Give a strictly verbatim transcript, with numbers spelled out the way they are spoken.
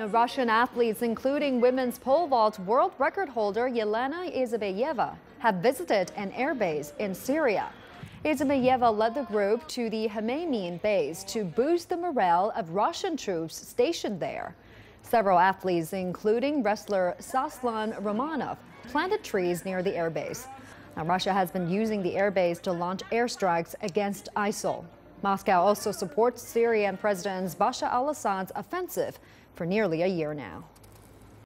Now, Russian athletes, including women's pole vault world record holder Yelena Isinbayeva, have visited an airbase in Syria. Isinbayeva led the group to the Hemeimeem base to boost the morale of Russian troops stationed there. Several athletes, including wrestler Soslan Ramonov, planted trees near the airbase. Now, Russia has been using the airbase to launch airstrikes against ISIL. Moscow also supports Syrian President Bashar al-Assad's offensive for nearly a year now.